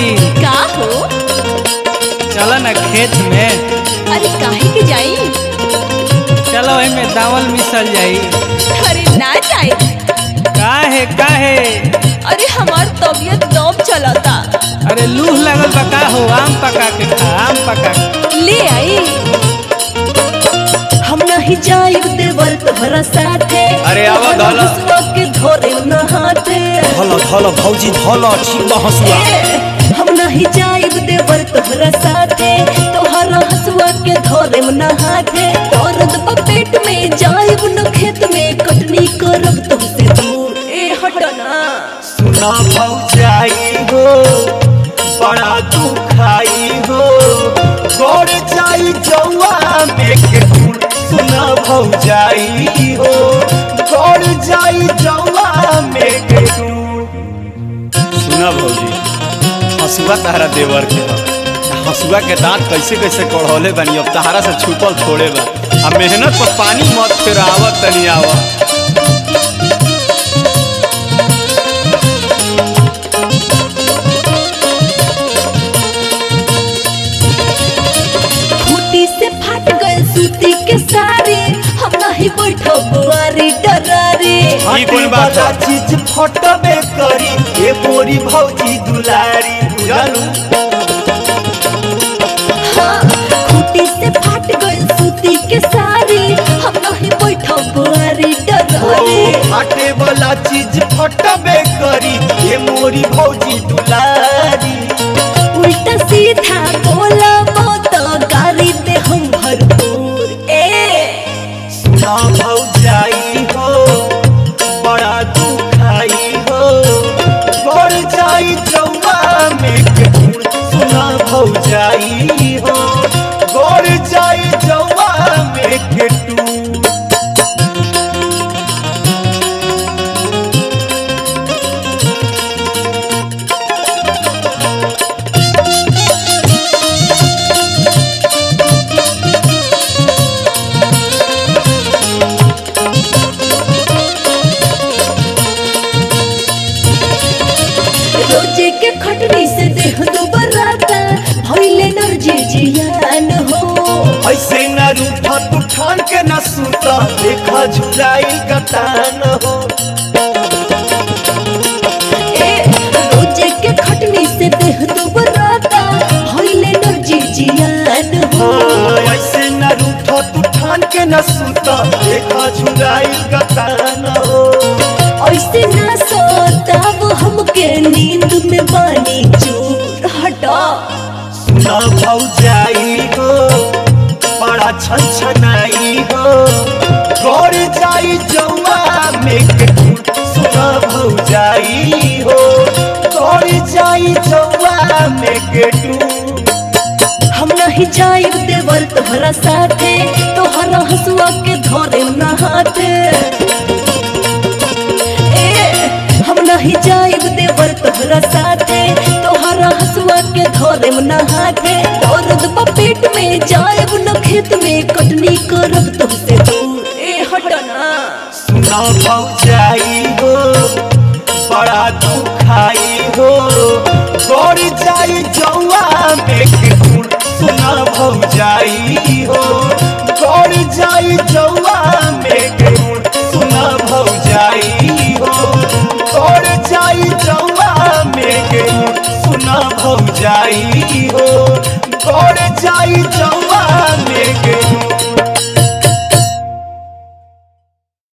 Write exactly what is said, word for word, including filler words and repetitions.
जी का हो, चलो न खेत में। अरे काहे के जाई, चलो में दावल मिसल जाई। अरे ना जाई। काहे काहे? अरे हमार तबियत दम चलता। अरे लूह लगल पका हो, आम पका के खा, आम पका के ले आई। हम नहीं जाई देवर तोहरा साथे। अरे आवा धला के धोरे न हाथे। धला धला भौजी धला ठीक हसुआ। हम नहीं जाई देवर तोहरा साथे, तोहरा हसुआ के धोरे न हाथे। दर्द पेट में जाईब न खेत में, कटनी करब तुमसे दूर। ए हटना सुना भौजाई हो, बड़ा दुखाई हो। गोड़ जाई जौआ में के फूल, सुना भौजाई हो, गोड़ जाई जौआ में के फूल। सुना भौजी, हसुआ तहरा देवर के बा, हसुआ के दांत कैसे कैसे कड़ौले बनी। अब तहरा से छुपल थोड़े बा, अब मेहनत पर पानी मत फेरावत तनी आवा। ई कोन बात है, चीज फोटो में करी ए बोरी भौजी दुलारी जानू। हां खुटी से फाट गइल सूती के साड़ी, हम नहीं बैठो बोरी डरारी। फाटे वाला चीज फोटो में करी ए मोरी भौजी दुलारी। उल्टा सीधा बोला मत गारी दे हम भरपूर। ए सुना भौजाई हो, बड़ा दुखाई हो। गोड़ जाई जौआ में के फूल, सुना भौजाई हो, गोड़ जाई जौआ में के टूल। ठान के न सुता, देखा झुलाई गतान हो। ए रोजे के खटनी से देह दुबराता, भइले न जिजियान हो। ऐसे न रूठा तू ठान के न सुता, देखा झुलाई गतान हो। ऐसे न सोता वो हमके नींद में बानी चूर। हटा सुना भौजाई हो, बड़ा छनछनाई हो। गोड़ जाई जौआ में के फूल, सुना भौजाई हो, गोड़ जाई जौआ में के टूल। हम नहीं जाइब देवर तोहरा साथे, तोहरा हसुआ के धोरे न हाथे। ए हम नहीं जाइब देवर तोहरा साथे, तोहरा हसुआ के धोरे न हाथे। पेट में जायब न खेत में, कटनी करब तुमसे दूर। ए हटना सुना भौजाई हो, बड़ा दुखाई हो। गोड़ जाई जौआ में के फूल, सुना भौजाई हो, गोड़ जाई जौआ में के फूल। सुना भौजाई हो, गोड़ जाई जौआ में के फूल। सुना भौजाई हो।